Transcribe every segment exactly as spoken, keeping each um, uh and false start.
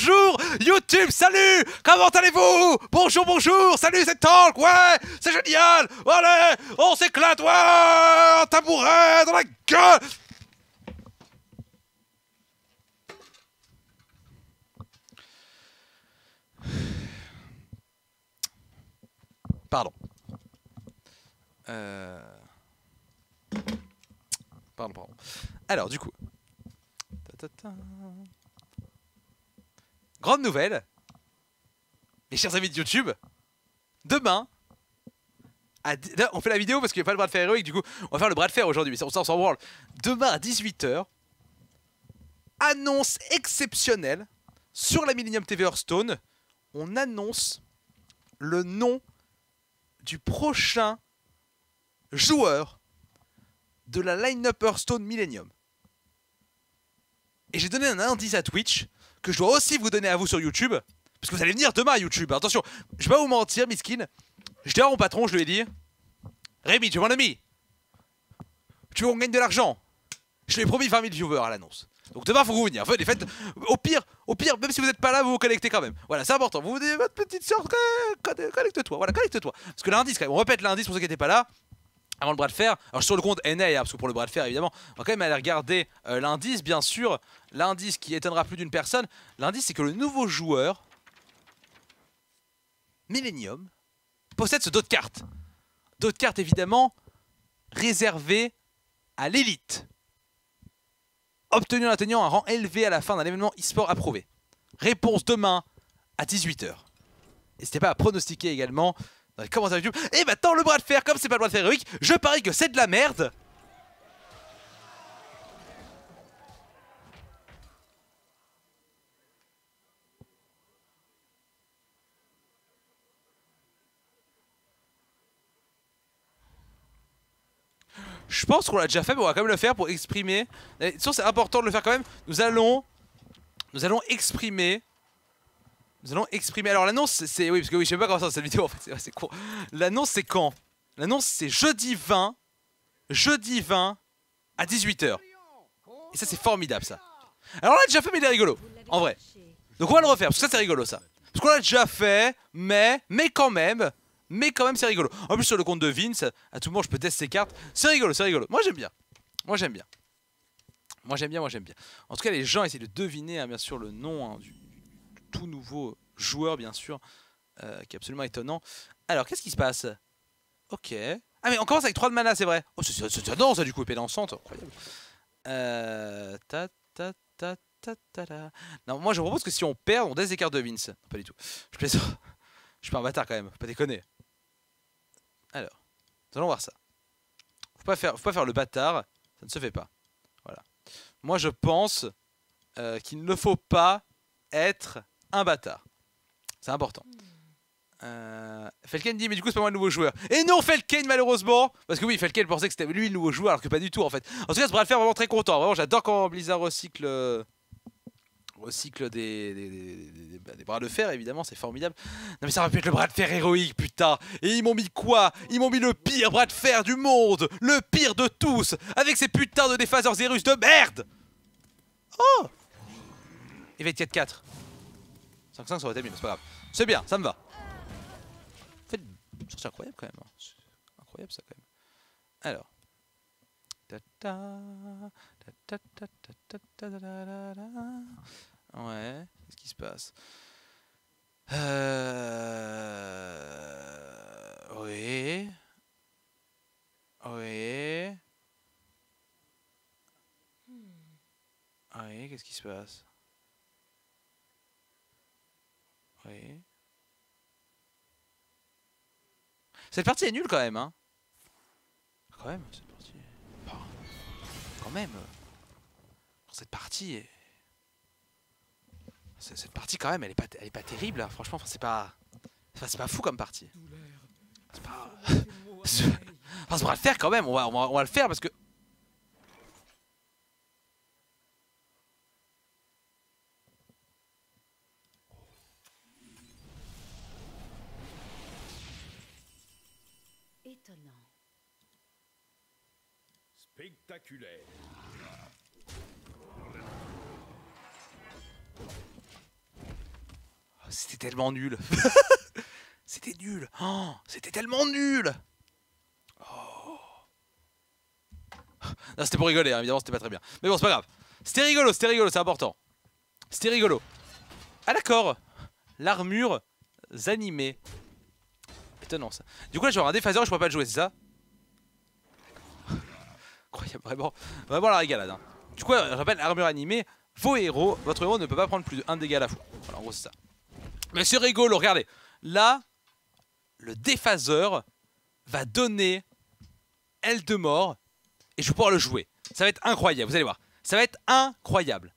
bonjour YouTube, salut, comment allez-vous? Bonjour, bonjour, salut, c'est Torlk, ouais, c'est génial, allez, on s'éclate, ouais, un tabouret dans la gueule. Pardon. Euh... Pardon, pardon. Alors, du coup... Ta -ta -ta. Grande nouvelle, mes chers amis de YouTube, demain, à... Là, on fait la vidéo parce qu'il n'y a pas le bras de fer héroïque, du coup, on va faire le bras de fer aujourd'hui, mais on s'en branle. Demain à dix-huit heures, annonce exceptionnelle, sur la Millennium T V Hearthstone, on annonce le nom du prochain joueur de la line-up Hearthstone Millennium. Et j'ai donné un indice à Twitch, que je dois aussi vous donner à vous sur YouTube, parce que vous allez venir demain à YouTube. Attention, je vais pas vous mentir, Miskin. Je dis à mon patron, je lui ai dit, Rémi, tu es mon ami, tu veux qu'on gagne de l'argent? Je lui ai promis vingt mille viewers à l'annonce. Donc demain, faut vous venir. Venez, faites. Au pire, au pire, même si vous n'êtes pas là, vous vous connectez quand même. Voilà, c'est important. Vous vous dites, votre petite soeur, connecte-toi. Voilà, connecte-toi. Parce que l'indice, quand même, on répète l'indice pour ceux qui n'étaient pas là. Avant le bras de fer, alors sur le compte N A, hein, parce que pour le bras de fer évidemment, on va quand même aller regarder euh, l'indice, bien sûr, l'indice qui éteindra plus d'une personne. L'indice c'est que le nouveau joueur, Millennium, possède ce dos de cartes. Dos de cartes évidemment réservé à l'élite. Obtenu en atteignant un rang élevé à la fin d'un événement e-sport approuvé. Réponse demain à dix-huit heures. N'hésitez pas à pronostiquer également. Comment ça YouTube? Et maintenant le bras de fer, comme c'est pas le bras de fer héroïque, je parie que c'est de la merde. Je pense qu'on l'a déjà fait mais on va quand même le faire pour exprimer. De toute façon c'est important de le faire quand même. Nous allons, nous allons exprimer. Nous allons exprimer. Alors l'annonce c'est... Oui parce que oui, je sais pas comment ça cette vidéo en fait, c'est court. L'annonce c'est quand? L'annonce c'est jeudi vingt. Jeudi vingt à dix-huit heures. Et ça c'est formidable ça. Alors on l'a déjà fait mais il est rigolo. En vrai. Donc on va le refaire parce que ça c'est rigolo ça. Parce qu'on l'a déjà fait mais... Mais quand même. Mais quand même c'est rigolo. En plus sur le compte de Vince, à tout moment je peux tester ses cartes. C'est rigolo, c'est rigolo. Moi j'aime bien. Moi j'aime bien. Moi j'aime bien, moi j'aime bien. En tout cas les gens essaient de deviner hein, bien sûr le nom hein, du... tout nouveau joueur bien sûr, euh, qui est absolument étonnant. Alors qu'est-ce qui se passe? Ok. Ah mais on commence avec trois de mana c'est vrai. Oh c'est étonnant ça du coup, épée dansante, incroyable. Euh, ta, ta, ta, ta, ta, ta. Non moi je propose que si on perd on laisse des cartes de Vince. Non, pas du tout. Je plaisante. Je suis pas un bâtard quand même, faut pas déconner. Alors, nous allons voir ça. Faut pas faire, faut pas faire le bâtard, ça ne se fait pas. Voilà. Moi je pense euh, qu'il ne faut pas être un bâtard. C'est important. Euh... Felken dit mais du coup c'est pas moi le nouveau joueur. Et non Felken malheureusement. Parce que oui Felken pensait que c'était lui le nouveau joueur alors que pas du tout en fait. En tout cas ce bras de fer vraiment très content. Vraiment j'adore quand Blizzard recycle recycle des, des, des, des, des, des bras de fer évidemment c'est formidable. Non mais ça aurait pu être le bras de fer héroïque putain. Et ils m'ont mis quoi? Ils m'ont mis le pire bras de fer du monde. Le pire de tous. Avec ces putains de déphaseurs Zérus de merde. Oh il va être quatre quatre. cinq cinq ça aurait été mieux, mais c'est pas grave. C'est bien, ça me va. En fait, c'est incroyable quand même. C'est incroyable ça quand même. Alors. Ouais, qu'est-ce qui se passe? Euh... Oui. Oui. Oui, qu'est-ce qui se passe? Oui. Cette partie est nulle quand même hein. Quand même cette partie. Bon. Quand même. Cette partie est... Cette partie quand même elle est pas, elle est pas terrible hein. Franchement c'est pas... C'est pas fou comme partie. C'est pas... Enfin on va le faire quand même, on va, on va, on va le faire parce que... Spectaculaire. c'était tellement nul. C'était nul. Oh, c'était tellement nul. Oh. Non, c'était pour rigoler, hein. Évidemment, c'était pas très bien. Mais bon, c'est pas grave. C'était rigolo, c'était rigolo, c'est important. C'était rigolo. Ah d'accord. L'armure animée. Étonnant ça. Du coup là je vais avoir un déphaser et je pourrais pas le jouer, c'est ça? Incroyable, vraiment. Vraiment la régalade, hein. Du coup je rappelle, armure animée, vos héros, votre héros ne peut pas prendre plus de un dégât à la fois. Voilà, en gros c'est ça. Mais c'est rigolo, regardez. Là, le déphaseur va donner L de mort et je vais pouvoir le jouer. Ça va être incroyable, vous allez voir. Ça va être incroyable.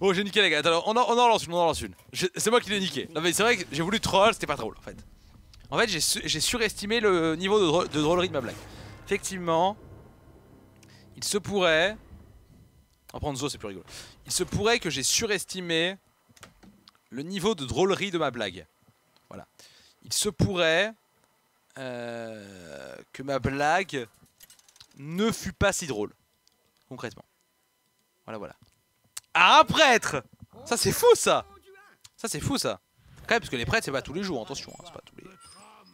Bon, j'ai niqué les gars, attends, on en, on en lance une, on en lance une. C'est moi qui l'ai niqué. Non mais c'est vrai que j'ai voulu troll, c'était pas drôle en fait. En fait j'ai su, surestimé le niveau de, drôle, de drôlerie de ma blague. Effectivement, il se pourrait... En prendre Zo c'est plus rigolo. Il se pourrait que j'ai surestimé le niveau de drôlerie de ma blague. Voilà. Il se pourrait euh, que ma blague ne fût pas si drôle. Concrètement. Voilà, voilà. Ah, un prêtre! Ça c'est fou ça! Ça c'est fou ça! Quand même, parce que les prêtres c'est pas tous les jours, attention, hein, c'est pas tous les...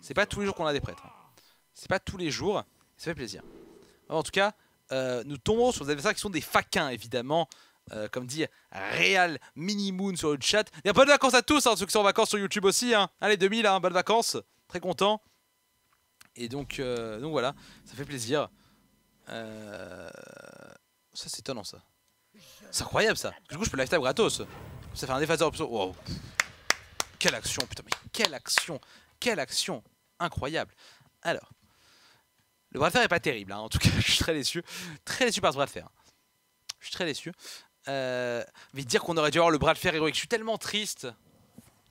c'est pas tous les jours qu'on a des prêtres. Hein. C'est pas tous les jours, ça fait plaisir. Alors, en tout cas, euh, nous tombons sur des adversaires qui sont des faquins évidemment, euh, comme dit Real Minimoon sur le chat. Et bonnes vacances à tous, hein, ceux qui sont en vacances sur YouTube aussi, hein. Allez deux mille, hein, bonnes vacances, très content. Et donc, euh, donc voilà, ça fait plaisir. Euh... Ça c'est étonnant ça. C'est incroyable ça! Du coup je peux lifetime gratos! Ça fait un déphaseur option. Wow. Quelle action! Putain mais quelle action! Quelle action! Incroyable! Alors. Le bras de fer est pas terrible hein. En tout cas je suis très déçu. Très déçu par ce bras de fer. Je suis très déçu. Euh, mais dire qu'on aurait dû avoir le bras de fer héroïque, je suis tellement triste.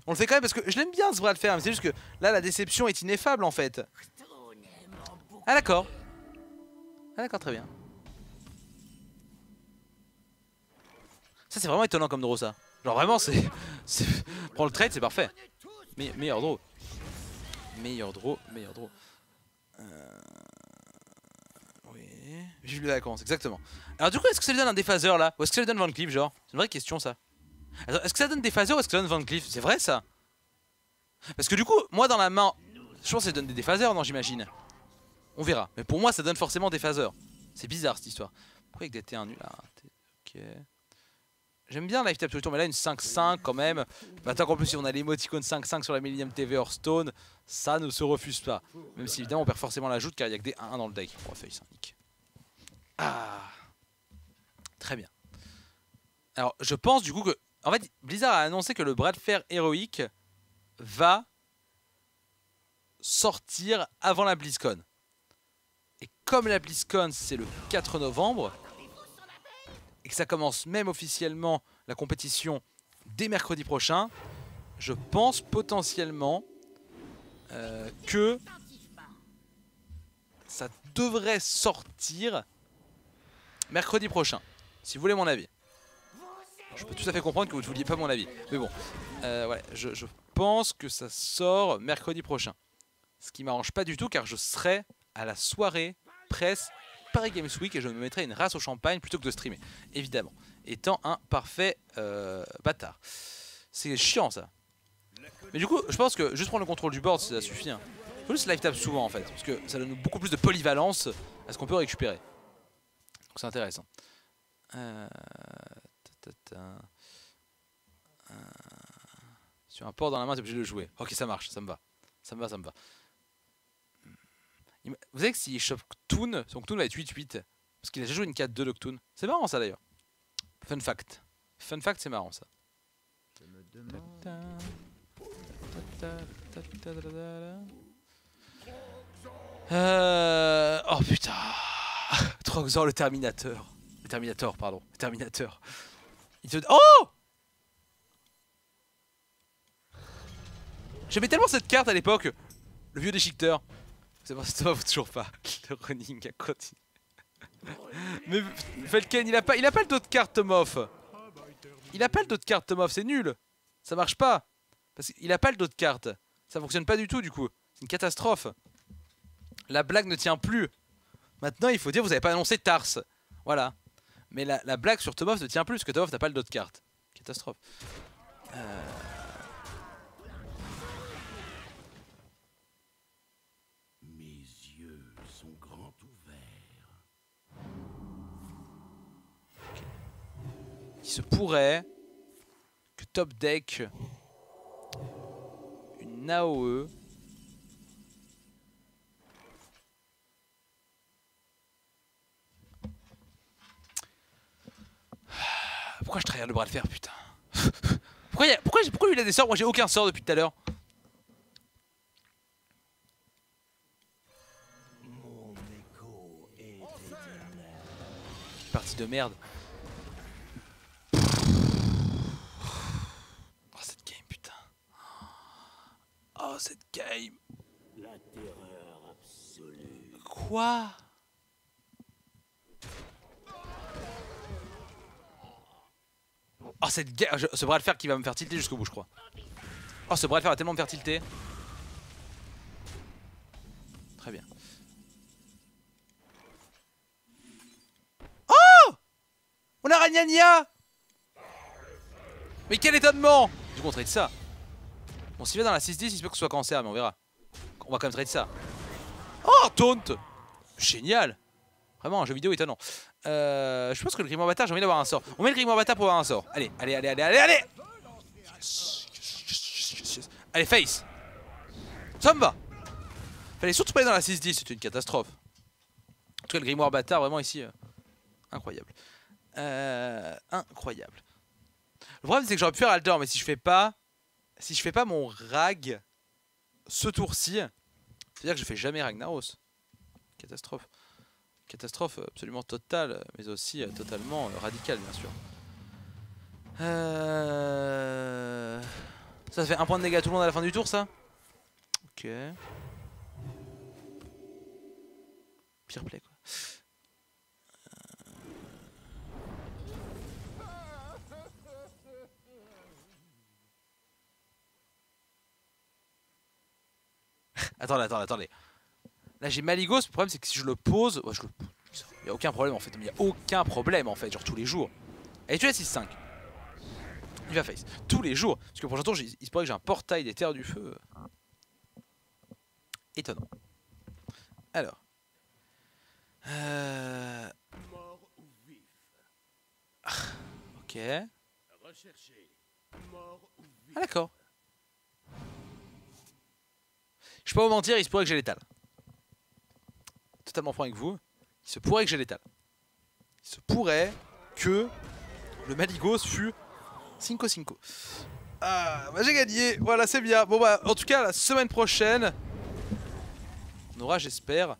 On le fait quand même parce que je l'aime bien ce bras de fer, mais c'est juste que là la déception est ineffable en fait. Ah d'accord! Ah d'accord, très bien. Ça c'est vraiment étonnant comme draw ça. Genre vraiment c'est... Prends le trade c'est parfait. Me meilleur draw. Meilleur draw, meilleur draw. Euh... Oui... J'ai vu la récompense, exactement. Alors du coup est-ce que ça lui donne un déphaseur là? Ou est-ce que ça lui donne Van Cleef genre? C'est une vraie question ça. Est-ce que ça donne déphaseur ou est-ce que ça donne Van Cleef? C'est vrai ça? Parce que du coup, moi dans la main... Je pense que ça donne des déphaseurs, non j'imagine. On verra. Mais pour moi ça donne forcément des déphaseurs. C'est bizarre cette histoire. Pourquoi avec des T un nul? Ah, ok... J'aime bien live tap sur le tour, mais là une cinq cinq quand même. Maintenant qu'en plus si on a l'émoticône cinq cinq sur la Millennium T V Hearthstone, ça ne se refuse pas. Même si évidemment on perd forcément la joute car il n'y a que des un un dans le deck. Oh, feuille cinq. Ah. Très bien. Alors je pense du coup que... En fait Blizzard a annoncé que le bras de fer héroïque va sortir avant la BlizzCon. Et comme la BlizzCon c'est le quatre novembre... et que ça commence même officiellement la compétition dès mercredi prochain, je pense potentiellement euh, que ça devrait sortir mercredi prochain, si vous voulez mon avis. Je peux tout à fait comprendre que vous ne vouliez pas mon avis, mais bon, euh, ouais, je, je pense que ça sort mercredi prochain. Ce qui m'arrange pas du tout car je serai à la soirée presse Paris Games Week et je me mettrai une race au champagne plutôt que de streamer, évidemment, étant un parfait euh, bâtard. C'est chiant ça. Mais du coup, je pense que juste prendre le contrôle du board, ça suffit. Hein. Faut juste live tap souvent en fait, parce que ça donne beaucoup plus de polyvalence à ce qu'on peut récupérer. Donc c'est intéressant. Euh... Euh... Sur un port dans la main, t'es obligé de jouer. Ok, ça marche, ça me va, ça me va, ça me va. Vous savez que s'il chope C'Thun, son C'Thun va être huit huit. Parce qu'il a déjà joué une quatre deux de C'Thun. C'est marrant ça d'ailleurs. Fun fact. Fun fact, c'est marrant ça. Euh... Oh putain. Trogzor le Terminator. Le Terminator, pardon. Le Terminator. Il te... Oh J'aimais tellement cette carte à l'époque. Le vieux déchiqueteur. C'est pour ça vaut toujours pas. Le running à côté. Mais Felken, il a pas, il a pas le dos de carte Tomoff. Il a pas le dos de carte Tomoff, c'est nul. Ça marche pas. Parce qu'il a pas le dos de carte. Ça fonctionne pas du tout du coup. C'est une catastrophe. La blague ne tient plus. Maintenant il faut dire vous avez pas annoncé Tars. Voilà. Mais la, la blague sur Tomoff ne tient plus parce que Tomoff n'a pas le dos de carte. Catastrophe. Euh... Mes yeux sont grands ouverts. Okay. Il se pourrait que top deck une A O E. Pourquoi je trahis le bras de fer, putain? Pourquoi, y a, pourquoi, pourquoi lui il a des sorts? Moi j'ai aucun sort depuis tout à l'heure. Partie de merde. Oh, cette game, putain. Oh, cette game. La terreur absolue. Quoi? Oh cette guerre, ce bras de fer qui va me faire tilter jusqu'au bout je crois. Oh ce bras de fer va tellement me faire tilter. Très bien. Oh, on a Ragnania. Mais quel étonnement. Du coup on trade ça. Bon s'il va dans la six dix il se peut que ce soit cancer mais on verra. On va quand même trade ça. Oh taunt. Génial. Vraiment un jeu vidéo étonnant. Euh, je pense que le grimoire bâtard, j'ai envie d'avoir un sort. On met le grimoire bâtard pour avoir un sort. Allez, allez, allez, allez, allez, allez. Yes, yes, yes, yes, yes. Allez, face. Ça me va. Fallait surtout pas aller dans la six dix, c'était une catastrophe. En tout cas, le grimoire bâtard, vraiment ici, euh, incroyable. Euh, incroyable. Le problème, c'est que j'aurais pu faire Aldor, mais si je fais pas, si je fais pas mon rag ce tour-ci, c'est-à-dire que je fais jamais Ragnaros. Catastrophe. Catastrophe absolument totale, mais aussi totalement radicale, bien sûr. Euh... Ça fait un point de dégâts à tout le monde à la fin du tour, ça? Ok. Pire play, quoi. Attendez, attendez, attendez. Là j'ai Maligos, le problème c'est que si je le pose, ouais, je le... il n'y a aucun problème en fait, il n'y a aucun problème en fait, genre tous les jours. Allez tu es à six cinq. Il va face, tous les jours, parce que le prochain tour il se pourrait que j'ai un portail des terres du feu. Étonnant. Alors. Euh... Ah, ok. Ah d'accord. Je peux pas vous mentir, il se pourrait que j'ai l'étale. Totalement franc avec vous, il se pourrait que j'ai l'étale. Il se pourrait que le Maligos fût cinq cinq. Ah, bah j'ai gagné, voilà c'est bien. Bon bah en tout cas la semaine prochaine, on aura j'espère...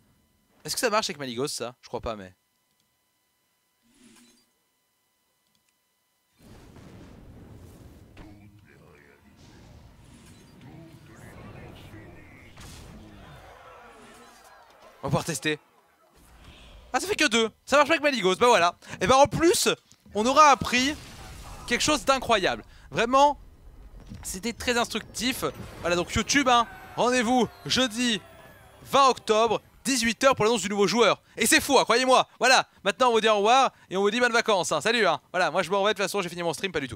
Est-ce que ça marche avec Maligos ça? Je crois pas mais... On va pouvoir tester. Ah ça fait que deux. Ça marche pas avec Maligos, bah voilà. Et bah en plus, on aura appris quelque chose d'incroyable. Vraiment, c'était très instructif. Voilà donc YouTube, hein, rendez-vous jeudi vingt octobre, dix-huit heures pour l'annonce du nouveau joueur. Et c'est fou, hein, croyez-moi. Voilà, maintenant on vous dit au revoir et on vous dit bonnes vacances. Hein. Salut, hein. Voilà, moi je me remets de toute façon, j'ai fini mon stream, pas du tout.